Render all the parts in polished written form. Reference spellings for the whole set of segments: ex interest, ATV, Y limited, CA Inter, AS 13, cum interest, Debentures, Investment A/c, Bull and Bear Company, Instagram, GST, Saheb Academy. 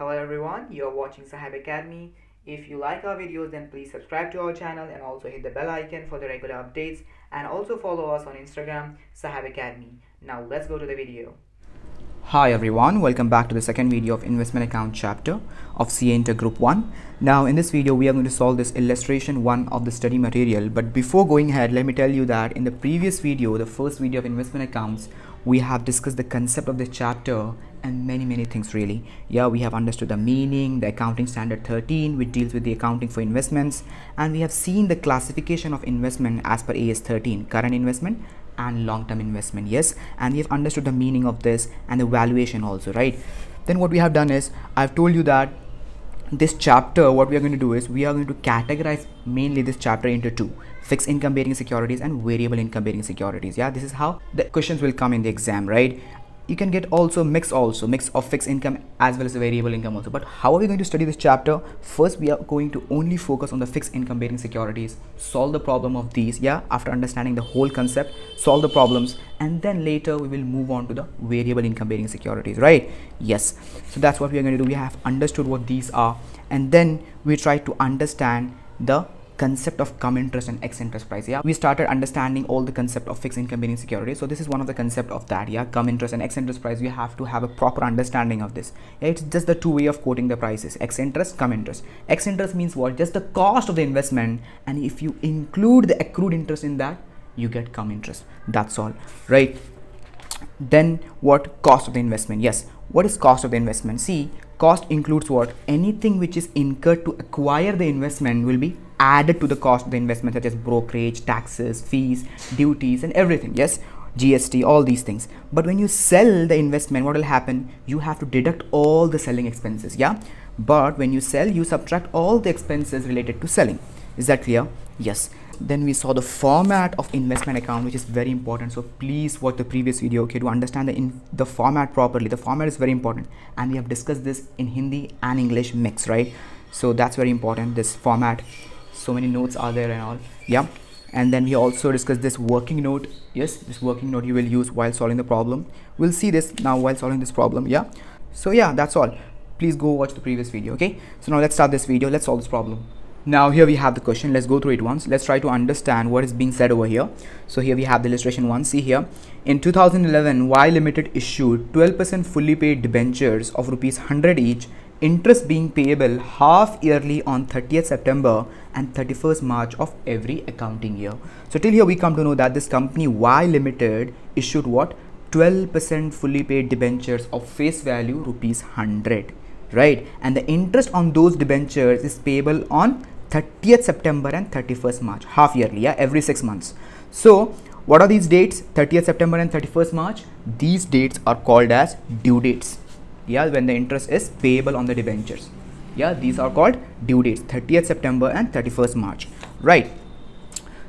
Hello everyone, you are watching Saheb Academy. If you like our videos, then please subscribe to our channel and also hit the bell icon for the regular updates, and also follow us on Instagram, Saheb Academy. Now let's go to the video. Hi everyone, welcome back to the second video of investment account chapter of CA Inter Group 1. Now in this video we are going to solve this illustration 1 of the study material, but before going ahead let me tell you that in the previous video, the first video of investment accounts, we have discussed the concept of the chapter and many things really. Yeah, we have understood the meaning, the accounting standard 13 which deals with the accounting for investments, and we have seen the classification of investment as per AS 13, current investment and long-term investment. Yes, and we have understood the meaning of this and the valuation also, right? Then what we have done is, I've told you that this chapter, what we are going to do is we are going to categorize mainly this chapter into two: fixed income bearing securities and variable income bearing securities. Yeah, this is how the questions will come in the exam, right? You can get also mix of fixed income as well as variable income also. But how are we going to study this chapter? First, we are going to only focus on the fixed income bearing securities, solve the problem of these. Yeah, after understanding the whole concept, solve the problems, and then later we will move on to the variable income bearing securities, right? Yes, so that's what we are going to do. We have understood what these are, and then we try to understand the concept of cum interest and ex interest price. Yeah, we started understanding all the concept of fixed income bearing security, so this is one of the concept of that. Yeah, cum interest and ex interest price, you have to have a proper understanding of this. It's just the two way of quoting the prices: ex interest, cum interest. Ex interest means what? Just the cost of the investment, and if you include the accrued interest in that, you get cum interest. That's all, right? Then what? Cost of the investment. Yes, what is cost of the investment? See, cost includes what? Anything which is incurred to acquire the investment will be added to the cost of the investment, such as brokerage, taxes, fees, duties and everything. Yes, GST, all these things. But when you sell the investment, what will happen? You have to deduct all the selling expenses. Yeah, but when you sell, you subtract all the expenses related to selling. Is that clear? Yes. Then we saw the format of investment account, which is very important. So please watch the previous video, okay, to understand the format properly. The format is very important, and we have discussed this in Hindi and English mix, right? So that's very important, this format. So many notes are there and all. Yeah, and then we also discussed this working note. Yes, this working note you will use while solving the problem. We'll see this now while solving this problem. Yeah, so yeah, that's all. Please go watch the previous video, okay? So now let's start this video, let's solve this problem. Now here we have the question, let's go through it once. Let's try to understand what is being said over here. So here we have the illustration one. See here, in 2011 Y Limited issued 12% fully paid debentures of ₹100 each, interest being payable half yearly on 30th September and 31st March of every accounting year. So till here we come to know that this company Y Limited issued what? 12% fully paid debentures of face value ₹100, right? And the interest on those debentures is payable on 30th September and 31st March, half yearly. Yeah, every 6 months. So what are these dates? 30th September and 31st March. These dates are called as due dates. Yeah, when the interest is payable on the debentures. Yeah, these are called due dates, 30th September and 31st March, right?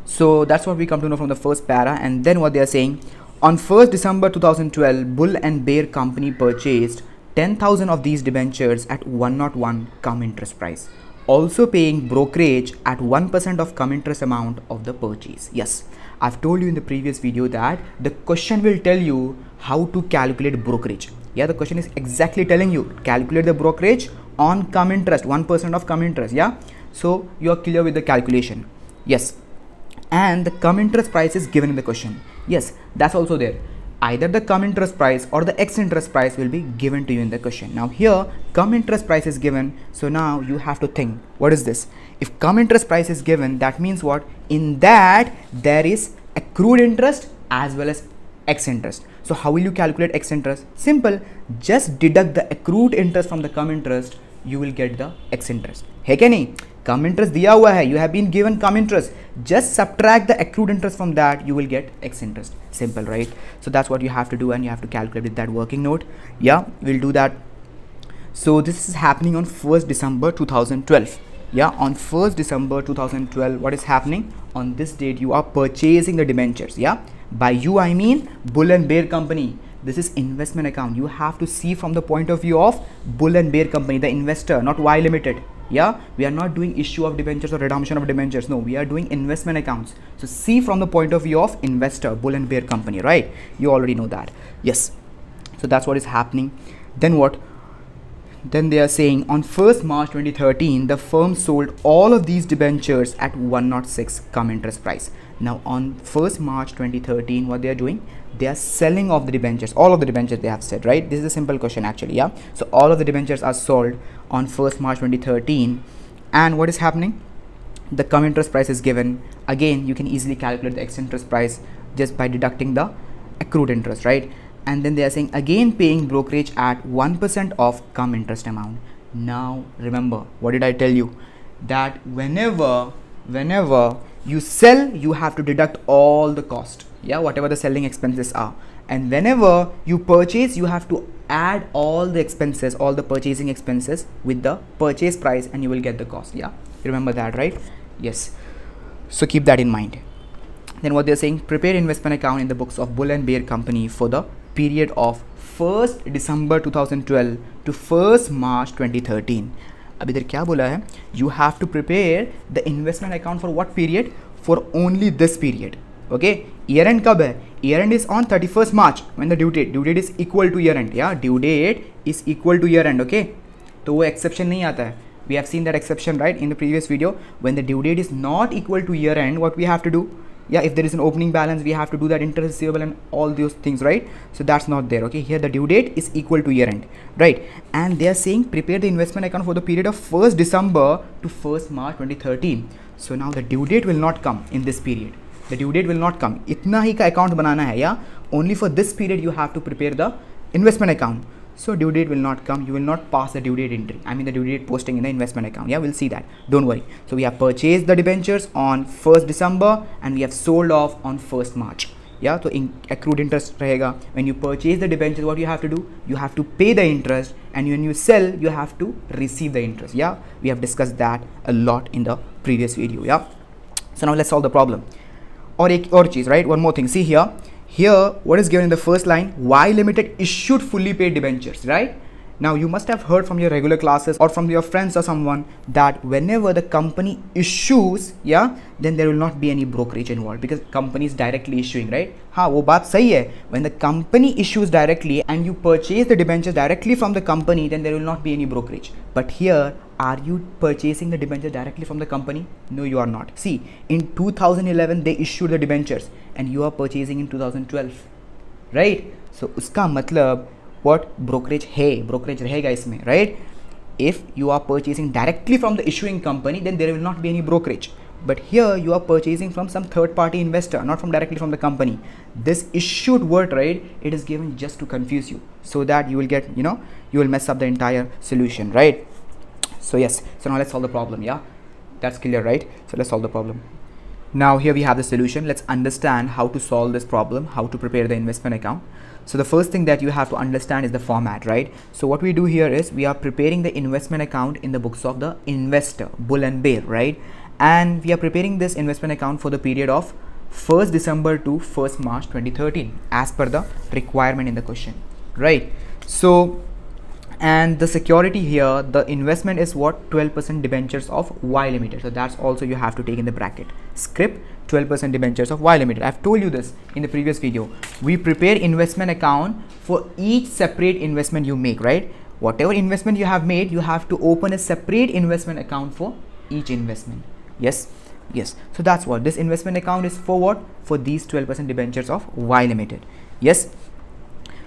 So that's what we come to know from the first para. And then what they are saying, on 1st December 2012, Bull and Bear Company purchased 10,000 of these debentures at 101 cum interest price, also paying brokerage at 1% of cum interest amount of the purchase. Yes, I've told you in the previous video that the question will tell you how to calculate brokerage. Yeah, the question is exactly telling you calculate the brokerage on cum interest, 1% of cum interest. Yeah, so you are clear with the calculation. Yes, and the cum interest price is given in the question. Yes, that's also there. Either the cum interest price or the ex interest price will be given to you in the question. Now here cum interest price is given, so now you have to think, what is this? If cum interest price is given, that means what? In that there is accrued interest as well as ex interest. So how will you calculate ex interest? Simple, just deduct the accrued interest from the cum interest, you will get the ex interest. Hey, can you? Cum interest diya hua hai, you have been given cum interest, just subtract the accrued interest from that, you will get ex interest. Simple, right? So that's what you have to do, and you have to calculate with that working note. Yeah, we'll do that. So this is happening on 1st December 2012. Yeah, on 1st December 2012, what is happening? On this date you are purchasing the debentures. Yeah, by you I mean Bull and Bear Company. This is investment account, you have to see from the point of view of Bull and Bear Company, the investor, not Y Limited. Yeah, we are not doing issue of debentures or redemption of debentures. No, we are doing investment accounts. So see from the point of view of investor, Bull and Bear Company, right? You already know that. Yes, so that's what is happening. Then what? Then they are saying on 1st March 2013, the firm sold all of these debentures at 106 cum interest price. Now on 1st March 2013, what they are doing? They are selling off the debentures, all of the debentures they have said, right? This is a simple question actually, yeah? So all of the debentures are sold on 1st March 2013. And what is happening? The cum interest price is given. Again, you can easily calculate the ex interest price just by deducting the accrued interest, right? And then they are saying again paying brokerage at 1% of cum interest amount. Now remember, what did I tell you? That whenever you sell, you have to deduct all the cost, yeah, whatever the selling expenses are. And whenever you purchase, you have to add all the expenses, all the purchasing expenses with the purchase price, and you will get the cost, yeah? You remember that, right? Yes. So keep that in mind. Then what they're saying, prepare investment account in the books of Bull and Bear Company for the period of 1st December 2012 to 1st March 2013. Abhi idhar kya bola hai? You have to prepare the investment account for what period? For only this period. Okay, year end kab hai? Year end is on 31st March when the due date is equal to year end. Yeah, due date is equal to year end. Okay, to wo exception nahi aata hai. We have seen that exception, right, in the previous video. When the due date is not equal to year end, what we have to do? Yeah, if there is an opening balance, we have to do that interest receivable and all those things, right? So that's not there. Okay, here the due date is equal to year end, right? And they are saying prepare the investment account for the period of 1st December to 1st March 2013. So now the due date will not come in this period. The due date will not come. Itna hi ka account banana hai, yeah? Only for this period you have to prepare the investment account. So due date will not come. You will not pass the due date entry. I mean the due date posting in the investment account. Yeah, we'll see that. Don't worry. So we have purchased the debentures on 1st December and we have sold off on 1st March. Yeah, so in accrued interest rahega. When you purchase the debentures, what you have to do? You have to pay the interest, and when you sell, you have to receive the interest. Yeah, we have discussed that a lot in the previous video. Yeah. So now let's solve the problem. Or cheese, right? One more thing. See here. Here, what is given in the first line? Y Limited issued fully paid debentures, right? Now, you must have heard from your regular classes or from your friends or someone that whenever the company issues, yeah, then there will not be any brokerage involved because company is directly issuing, right? Ha, wo baat sahi hai. When the company issues directly and you purchase the debentures directly from the company, then there will not be any brokerage. But here, are you purchasing the debentures directly from the company? No, you are not. See, in 2011, they issued the debentures. And you are purchasing in 2012, right? So uska matlab what? Brokerage hai, brokerage rahega isme, right? If you are purchasing directly from the issuing company, then there will not be any brokerage. But here you are purchasing from some third party investor, not from directly from the company. This issued word, right, it is given just to confuse you so that you will get, you know, you will mess up the entire solution, right? So yes, so now let's solve the problem. Yeah, that's clear, right? So let's solve the problem. Now here we have the solution. Let's understand how to solve this problem, how to prepare the investment account. So the first thing that you have to understand is the format, right? So what we do here is we are preparing the investment account in the books of the investor, Bull and Bear, right? And we are preparing this investment account for the period of 1st December to 1st March 2013 as per the requirement in the question, right? So, and the security here, the investment is what? 12% debentures of Y Limited. So that's also you have to take in the bracket. Script 12% debentures of Y Limited. I've told you this in the previous video. We prepare investment account for each separate investment you make, right? Whatever investment you have made, you have to open a separate investment account for each investment. Yes, yes. So that's what this investment account is for, what? For these 12% debentures of Y Limited. Yes.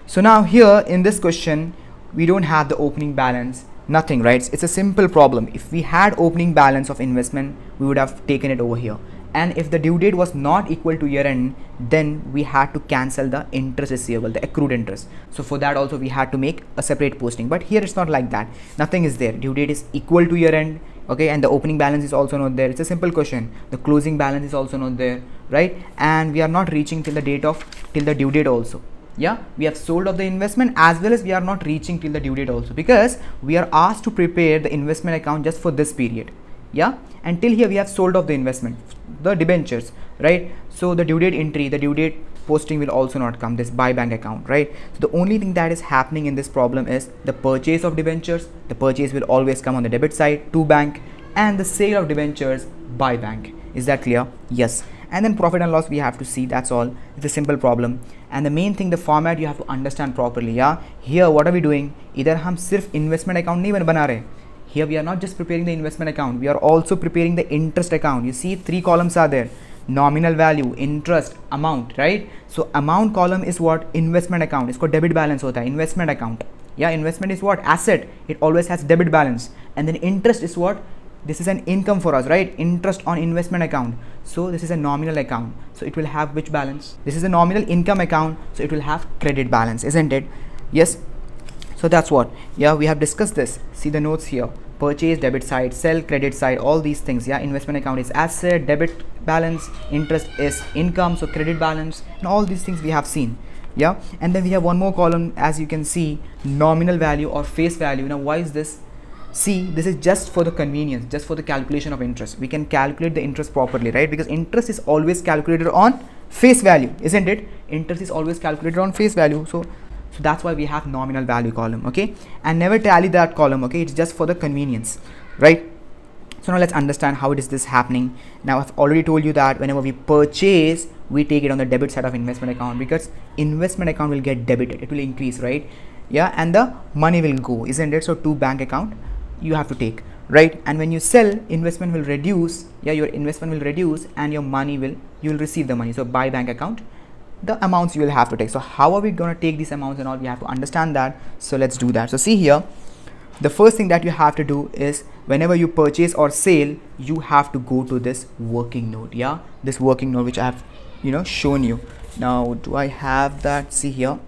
So now here in this question, we don't have the opening balance, nothing, right? It's a simple problem. If we had opening balance of investment, we would have taken it over here. And if the due date was not equal to year end, then we had to cancel the interest receivable, the accrued interest. So for that also we had to make a separate posting. But here it's not like that. Nothing is there. Due date is equal to year end. Okay, and the opening balance is also not there. It's a simple question. The closing balance is also not there, right? And we are not reaching till the due date also. Yeah, we have sold off the investment as well as we are not reaching till the due date also because we are asked to prepare the investment account just for this period. Yeah, and till here we have sold off the investment, the debentures, right? So the due date entry, the due date posting will also not come, this buy bank account, right? So the only thing that is happening in this problem is the purchase of debentures. The purchase will always come on the debit side to bank, and the sale of debentures by bank. Is that clear? Yes. and then profit and loss we have to see. That's all. It's a simple problem. And the main thing, the format you have to understand properly. Yeah, here what are we doing? Either hum sirf investment account nahi bana rahe. Here we are not just preparing the investment account, we are also preparing the interest account. You see, three columns are there: nominal value, interest, amount, right? So amount column is what? Investment account. It's called debit balance hota hai, investment account. Yeah, investment is what? Asset. It always has debit balance. And then interest is what? This is an income for us, right? Interest on investment account. So this is a nominal account. So it will have which balance? This is a nominal income account. So it will have credit balance, isn't it? Yes. So that's what. Yeah, we have discussed this. See the notes here. Purchase, debit side, sell, credit side, all these things. Yeah, investment account is asset, debit balance, interest is income, so credit balance, and all these things we have seen. Yeah, and then we have one more column, as you can see, nominal value or face value. Now why is this? See, this is just for the convenience, just for the calculation of interest. We can calculate the interest properly, right? Because interest is always calculated on face value, isn't it? Interest is always calculated on face value. So that's why we have nominal value column, okay? And never tally that column, okay? It's just for the convenience, right? So now let's understand how it is this happening. Now I've already told you that whenever we purchase, we take it on the debit side of investment account, because investment account will get debited. It will increase, right? Yeah, and the money will go, isn't it? So to bank account, you have to take, right? And when you sell, investment will reduce. Yeah, your investment will reduce and your money will, you'll receive the money. So buy bank account, the amounts you will have to take. So how are we going to take these amounts and all? We have to understand that. So let's do that. So see here. The first thing that you have to do is whenever you purchase or sale, you have to go to this working note. Yeah, this working note which I have, you know, shown you. Now do I have that? See here,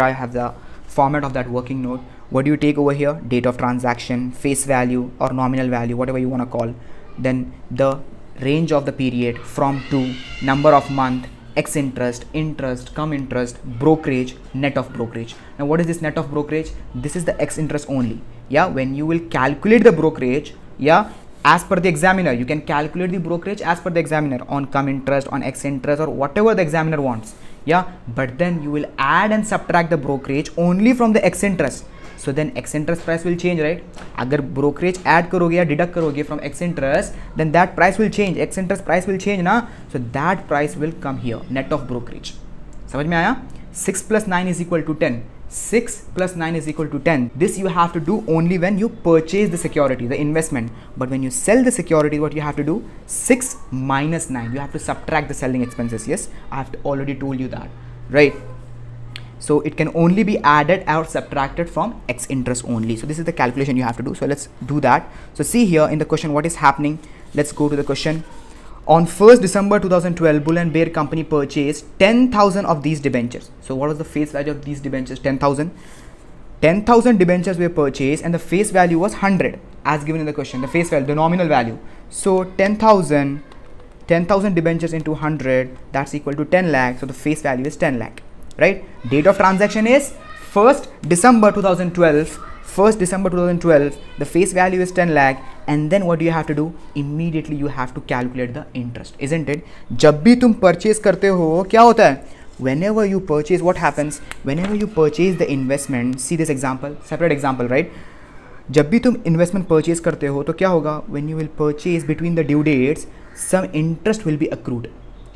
I have the format of that working note. What do you take over here? Date of transaction, face value or nominal value, whatever you want to call, then the range of the period from to, number of month, X interest, interest, cum interest, brokerage, net of brokerage. Now what is this net of brokerage? This is the X interest only. Yeah, when you will calculate the brokerage, yeah, as per the examiner, you can calculate the brokerage as per the examiner on cum interest, on X interest, or whatever the examiner wants. Yeah, but then you will add and subtract the brokerage only from the X interest. So then X interest price will change, right? Agar brokerage add karoge ya deduct karoge from X interest, then that price will change. X interest price will change, na? So that price will come here, net of brokerage. Samajh mein aaya? 6 plus 9 is equal to 10. 6 plus 9 is equal to 10. This you have to do only when you purchase the security, the investment. But when you sell the security, what you have to do? 6 minus 9. You have to subtract the selling expenses. Yes, I have already told you that, right? So it can only be added or subtracted from X interest only. So this is the calculation you have to do. So let's do that. So see here in the question what is happening. Let's go to the question. On 1st December 2012, Bull and Bear Company purchased 10,000 of these debentures. So what was the face value of these debentures? 10,000. 10,000 debentures were purchased and the face value was 100 as given in the question. The face value, the nominal value. So 10,000 debentures into 100, that's equal to 10 lakh. So the face value is 10 lakh. Right? Date of transaction is 1st December 2012. The face value is 10 lakh. And then what do you have to do? Immediately you have to calculate the interest, isn't it? जब भी तुम purchase करते हो, क्या होता है? Whenever you purchase, what happens? Whenever you purchase the investment, see this example, separate example, right? जब भी तुम investment purchase करते हो, तो क्या होगा? When you will purchase between the due dates, some interest will be accrued.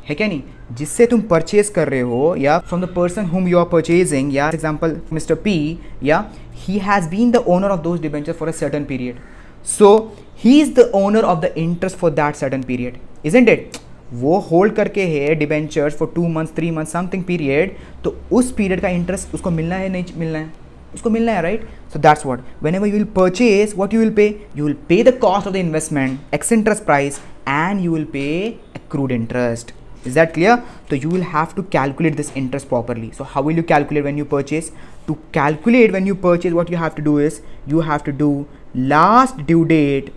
है क्या नहीं? जिससे तुम purchase कर रहे हो, या from the person whom you are purchasing, या example Mr. P, या he has been the owner of those debentures for a certain period. So he is the owner of the interest for that certain period, isn't it? वो hold करके है debentures for 2 months, 3 months, something period. तो उस period का interest उसको मिलना है नहीं मिलना है? उसको मिलना है, right? So that's what. Whenever you will purchase, what you will pay? You will pay the cost of the investment, X interest price, and you will pay accrued interest. Is that clear? So you will have to calculate this interest properly. So how will you calculate when you purchase? To calculate when you purchase, what you have to do is you have to do last due date,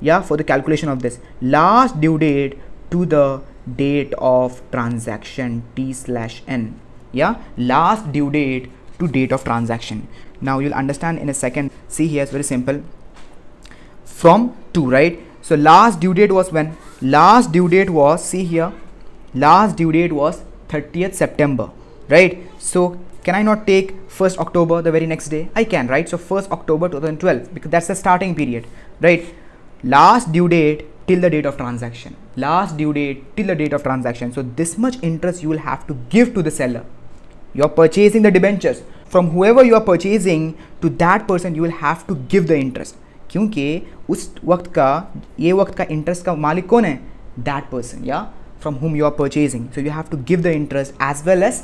yeah, for the calculation of this, last due date to the date of transaction, T/N. Yeah, last due date to date of transaction. Now you'll understand in a second. See here, it's very simple. From to, right? So last due date was when? Last due date was, see here, last due date was 30th September, right? So can I not take 1st October, the very next day? I can, right? So 1st October 2012, because that's the starting period, right? Last due date till the date of transaction, last due date till the date of transaction. So this much interest you will have to give to the seller. You are purchasing the debentures from whoever you are purchasing, to that person you will have to give the interest, क्योंकि उस वक्त का, ये वक्त का interest का मालिक कौन है? That person, yeah, from whom you are purchasing. So you have to give the interest as well as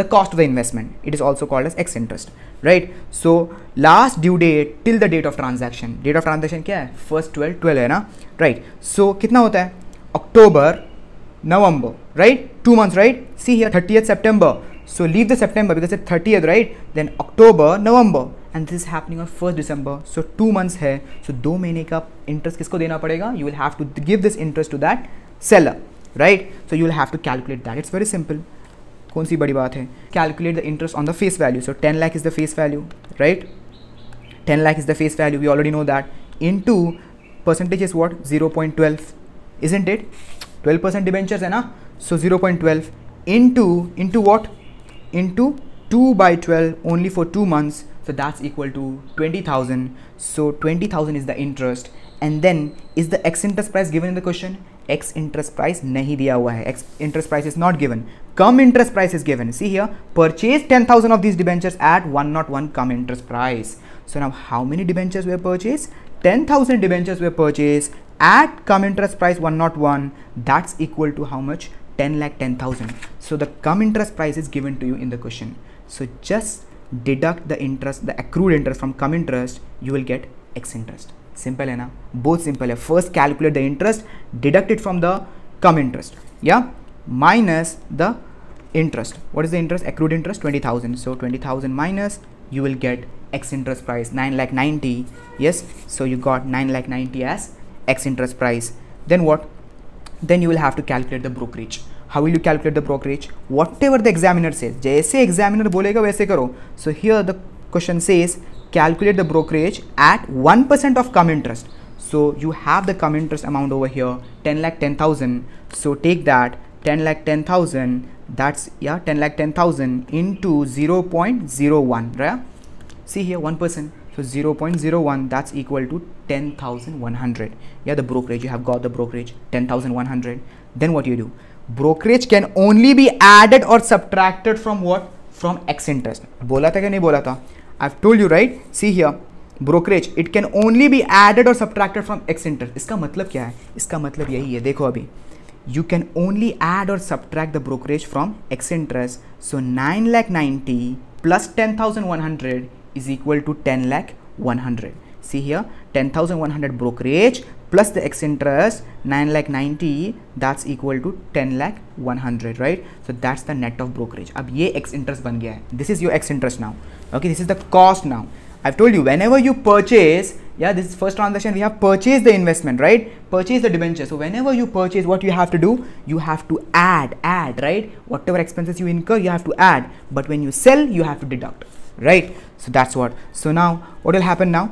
the cost of the investment. It is also called as X interest, right? So last due date till the date of transaction. Date of transaction क्या है? First 12/12 है ना, right? So कितना होता है? October, November, right? 2 months, right? See here, 30th September. So leave the September because it's 30th, right? Then October, November, and this is happening on 1st December. So 2 months है. So 2 महीने का interest किसको देना पड़ेगा? You will have to give this interest to that seller, right? So you will have to calculate that. It's very simple. कौन सी बड़ी बात है? Calculate the interest on the face value. So 10 lakh is the face value, right? 10 lakh is the face value. We already know that. Into percentage is what? 0.12, isn't it? 12% debentures है ना? So 0.12 into what? Into 2/12 only for 2 months. So that's equal to 20,000. So 20,000 is the interest. And then is the X interest price given in the question? X interest price nahi diya hua hai. X interest price is not given. Cum interest price is given. See here, purchase 10,000 of these debentures at 101 cum interest price. So now how many debentures were purchased? 10,000 debentures were purchased at cum interest price 101. That's equal to how much? 10,10,000. So the cum interest price is given to you in the question. So just deduct the interest, the accrued interest from cum interest, you will get X interest. Simple है ना? Both simple है. First calculate the interest, deduct it from the cum interest, yeah, minus the interest. What is the interest? Accrued interest 20,000. So 20,000 minus, you will get X interest price 9,90,000. Yes, so you got 9,90,000 as X interest price. Then what? Then you will have to calculate the brokerage. How will you calculate the brokerage? Whatever the examiner says, जैसे examiner बोलेगा वैसे करो. So here the question says calculate the brokerage at 1% of cum interest. So you have the cum interest amount over here, 10,10,000. So take that 10,10,000. That's, yeah, 10,10,000 into 0.01, right? See here 1%. So 0.01, that's equal to 10,100. Yeah, the brokerage, you have got the brokerage, 10,100. Then what you do? Brokerage can only be added or subtracted from what? From X interest. Bola tha ke nahi bola tha? I've told you, right? See here, brokerage, it can only be added or subtracted from X interest. Iska matlab kya hai? Iska matlab yahi hai. Dekho abhi. You can only add or subtract the brokerage from X interest. So 9,90,000 plus 10,100 is equal to 10,100. See here, 10,100 brokerage plus the X interest 9,90,000, that's equal to 10,100, right? So that's the net of brokerage. Ab ye X interest ban gaya hai. This is your X interest now. Okay, this is the cost now. I've told you, whenever you purchase, yeah, this is first transaction, we have purchased the investment, right? Purchase the debenture. So whenever you purchase, what you have to do? You have to add, right? Whatever expenses you incur, you have to add. But when you sell, you have to deduct, right? So that's what. So now what will happen now?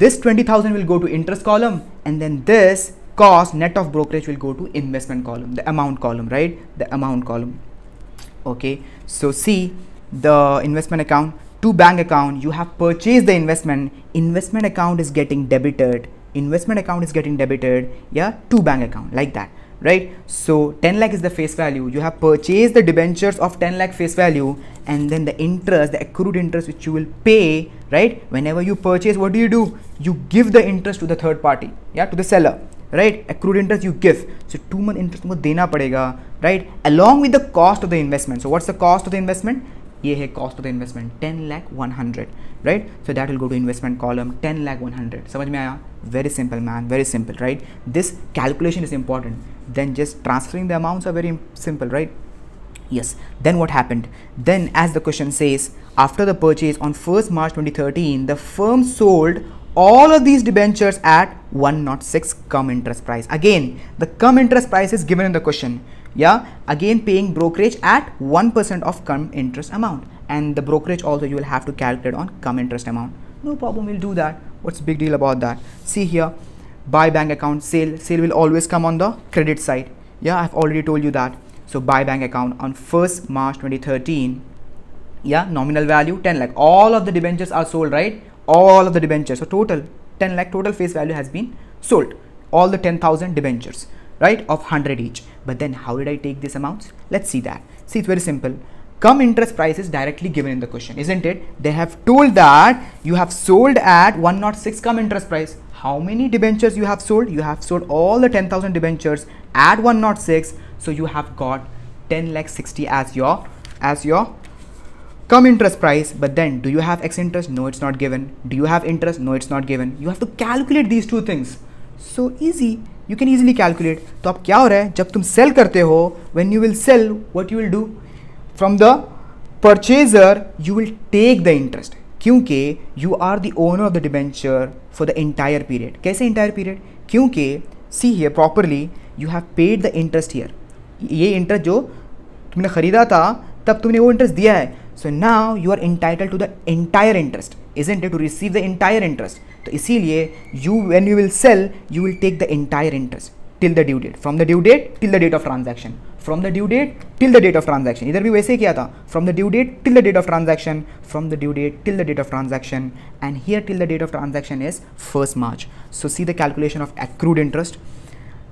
This 20,000 will go to interest column, and then this cost net of brokerage will go to investment column, the amount column, right? The amount column. Okay, so see the investment account to bank account. You have purchased the investment. Investment account is getting debited. Investment account is getting debited, yeah, to bank account, like that, right? So 10 lakh is the face value. You have purchased the debentures of 10 lakh face value, and then the interest, the accrued interest which you will pay, right? Whenever you purchase, what do? You give the interest to the third party, yeah, to the seller, right? Accrued interest you give. So 2 month interest को देना पड़ेगा, right? Along with the cost of the investment. So what's the cost of the investment? ये है cost of the investment, 10,100, right? So that will go to investment column, 10,100. समझ में आया? Very simple, man, very simple, right? This calculation is important. Then just transferring the amounts are very simple, right? Yes. Then what happened? Then as the question says, after the purchase on 1st March 2013, the firm sold all of these debentures at 106 cum interest price. Again, the cum interest price is given in the question. Yeah, again paying brokerage at 1% of cum interest amount, and the brokerage also you will have to calculate on cum interest amount. No problem, we'll do that. What's the big deal about that? See here, buy bank account, sale will always come on the credit side. Yeah, I've already told you that. So buy bank account on 1st March 2013, yeah, nominal value 10 lakh. All of the debentures are sold, right? All of the debentures, so total 10 lakh total face value has been sold. all the 10,000 debentures, right, of 100 each. But then how did I take these amounts? Let's see that. See, it's very simple. Cum interest price is directly given in the question, isn't it? They have told that you have sold at 106 cum interest price. How many debentures you have sold? You have sold all the 10,000 debentures at 106. So you have got 10,60,000 as your cum interest price. But then do you have X interest? No, it's not given. Do you have interest? No, it's not given. You have to calculate these two things. So easy. You can easily calculate. So ab kya ho raha hai? Jab tum sell karte ho, when you will sell, what you will do? From the purchaser, you will take the interest. Kyunki you are the owner of the debenture for the entire period. Kaise entire period? Kyunki, see here properly, you have paid the interest here. Ye interest jo tumne kharida tha, tab tumne wo interest diya hai. So now you are entitled to the entire interest, isn't it? To receive the entire interest. So isliye you, when you will sell, you will take the entire interest till the due date. From the due date till the date of transaction. From the due date till the date of transaction. Idhar bhi वैसे ही किया था. From the due date till the date of transaction. From the due date till the date of transaction. And here till the date of transaction is 1st March. So see the calculation of accrued interest.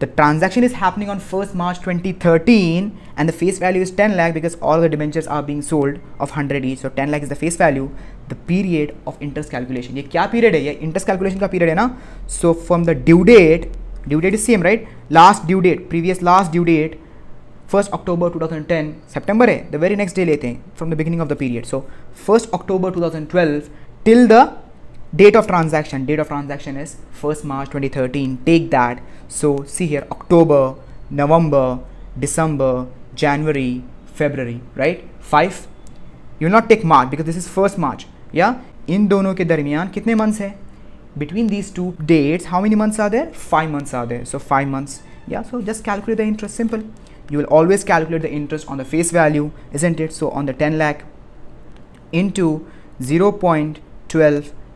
The transaction is happening on 1st March 2013 and the face value is 10 lakh because all the debentures are being sold of 100 each. So 10 lakh is the face value. The period of interest calculation. ये क्या period है? ये interest calculation का period है ना? So from the due date is same, right? Last due date, previous last due date. 1st October 2010 September hai, the very next day lete hain from the beginning of the period. So 1st October 2012 till the date of transaction. Date of transaction is 1st March 2013. Take that. So see here October, November, December, January, February, right? 5. You will not take March because this is 1st March. Yeah. In dono ke darmiyan kitne months hai? Between these two dates how many months are there? 5 months are there. So 5 months. Yeah. So just calculate the interest. Simple. You will always calculate the interest on the face value, isn't it? So on the 10 lakh into 0.12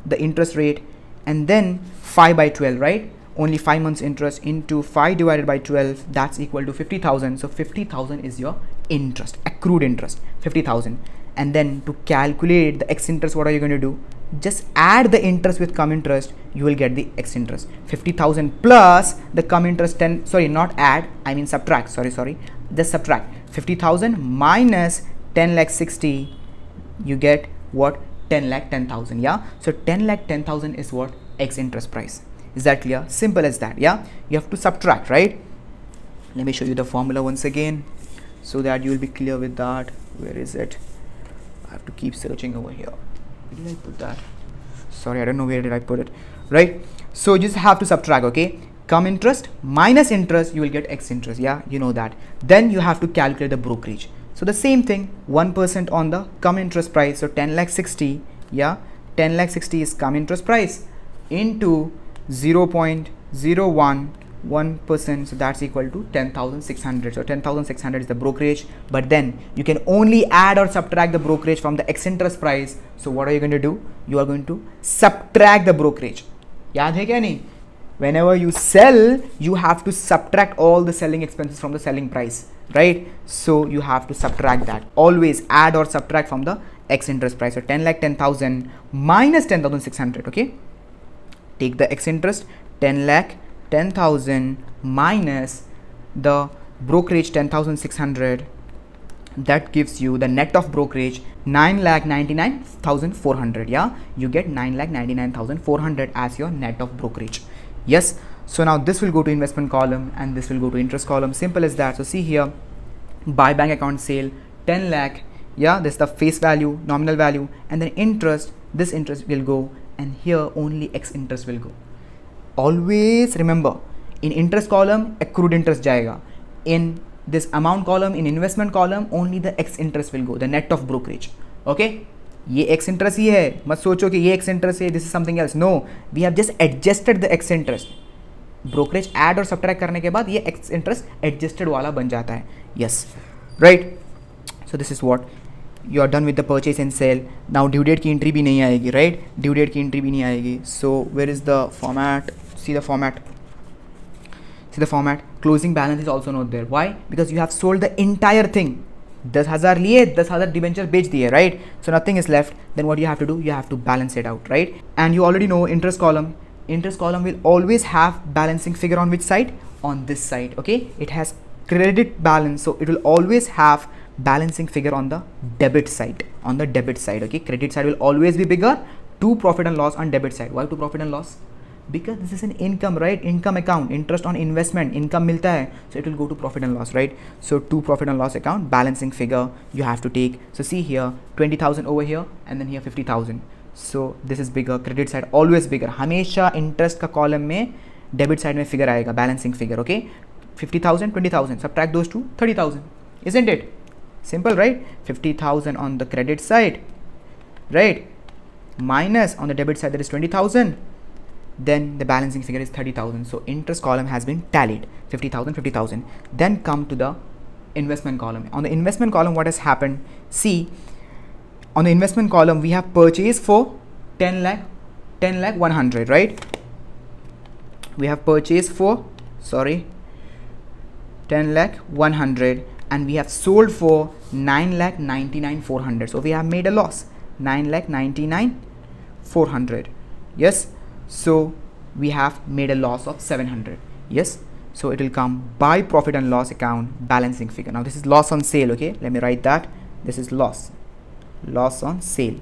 the interest rate and then 5 by 12, right? Only 5 months interest into 5 divided by 12, that's equal to 50,000. So 50,000 is your interest, accrued interest, 50,000. And then to calculate the X interest, what are you going to do? Just add the interest with cum interest, you will get the X interest. 50,000 plus the cum interest 10, sorry, not add, I mean subtract, sorry, just subtract. 50,000 minus 10,60,000, you get what? 10,10,000, yeah? So 10,10,000 is what? X interest price. Is that clear? Simple as that, yeah? You have to subtract, right? Let me show you the formula once again so that you will be clear with that. Where is it? I have to keep searching over here. Where did I put that? Sorry, I don't know where did I put it, right? So you just have to subtract, okay? Cum interest minus interest, you will get X interest, yeah? You know that. Then you have to calculate the brokerage. So the same thing, 1% on the cum interest price. So 10,60,000, yeah? 10,60,000 is cum interest price into 0.01, 1%, so that's equal to 10,600. So 10,600 is the brokerage, but then you can only add or subtract the brokerage from the X interest price. So what are you going to do? You are going to subtract the brokerage. Yaad hai kya nahi? Whenever you sell, you have to subtract all the selling expenses from the selling price, right? So you have to subtract that. Always add or subtract from the X interest price. So 10,10,000 minus 10,600, okay? Take the X interest, 10,10,000 minus the brokerage 10,600, that gives you the net of brokerage 9,99,400. Yeah, you get 9,99,400 as your net of brokerage. Yes, so now this will go to investment column and this will go to interest column. Simple as that. So see here, buy bank account sale 10 lakh. Yeah, this is the face value, nominal value, and then interest. This interest will go, and here only X interest will go. Always remember, in interest column accrued interest jayega. In this amount column, in investment column, only the X interest will go, the net of brokerage. Okay, ye X interest hi hai. Mat socho ki ye X interest hai, this is something else. No, we have just adjusted the X interest. Brokerage add or subtract karne ke baad ye X interest adjusted wala ban jata hai. Yes, right. So this is what you are done with the purchase and sale. Now due date ki entry bhi nahi aayegi, right? Due date ki entry bhi nahi aayegi. So where is the format? See the format. See the format. Closing balance is also not there. Why? Because you have sold the entire thing. 10,000 liye, 10,000 debenture bech diye, right? So nothing is left. Then what you have to do? You have to balance it out, right? And you already know interest column. interest column will always have balancing figure on which side? On this side. Okay, it has credit balance, so it will always have balancing figure on the debit side, on the debit side. Okay, credit side will always be bigger to profit and loss on debit side. Why to profit and loss? Because this is an income, right? Income account, interest on investment, income milta hai, so it will go to profit and loss, right? So to profit and loss account, balancing figure you have to take. So see here 20,000 over here, and then here 50,000. So this is bigger, credit side always bigger. Hamesha interest ka column mein, debit side mein figure aayega, balancing figure. Okay, 50,000, 20,000, subtract those two, 30,000, isn't it? Simple, right? 50,000 on the credit side, right? Minus on the debit side, that is 20,000. Then the balancing figure is 30,000. So interest column has been tallied, 50,000, 50,000. Then come to the investment column. On the investment column, what has happened? See, on the investment column, we have purchased for 10 lakh 100, right? We have purchased for, sorry, 10 lakh 100, and we have sold for 9 lakh 99 400. So we have made a loss, 9 lakh 99 400. Yes. So we have made a loss of 700. Yes, so it will come by profit and loss account, balancing figure. Now this is loss on sale. Okay, let me write that. This is loss on sale.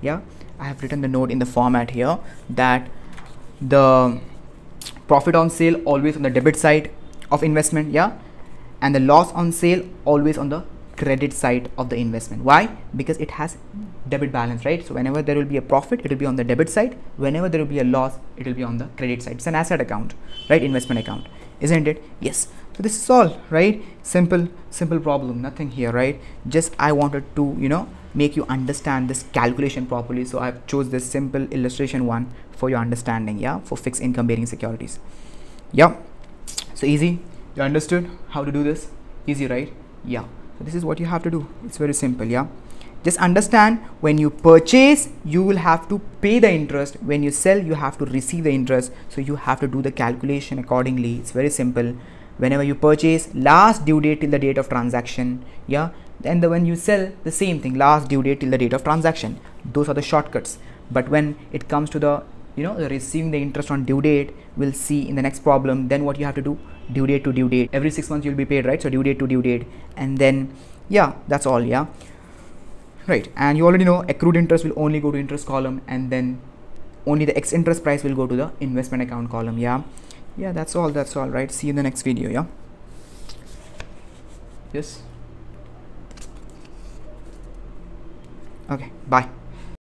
Yeah, I have written the note in the format here that the profit on sale always on the debit side of investment, yeah, and the loss on sale always on the credit side of the investment. Why? Because it has debit balance, right? So whenever there will be a profit, it will be on the debit side. Whenever there will be a loss, it will be on the credit side. It's an asset account, right? Investment account, isn't it? Yes. So this is all, right? Simple problem, nothing here, right? Just I wanted to, you know, make you understand this calculation properly, so I've chose this simple illustration one for your understanding, yeah, for fixed income bearing securities. Yeah, so easy. You understood how to do this? Easy, right? Yeah. This is what you have to do. It's very simple, yeah. Just understand, when you purchase, you will have to pay the interest. When you sell, you have to receive the interest. So you have to do the calculation accordingly. It's very simple. Whenever you purchase, last due date till the date of transaction, yeah. And when you sell, the same thing, last due date till the date of transaction. Those are the shortcuts. But when it comes to the, you know, receiving the interest on due date, we'll see in the next problem. Then what you have to do, due date to due date, every 6 months you'll be paid, right? So due date to due date, and then yeah, that's all, yeah, right? And you already know accrued interest will only go to interest column, and then only the ex interest price will go to the investment account column, yeah. Yeah, that's all, that's all, right? See you in the next video, yeah. Yes, okay, bye.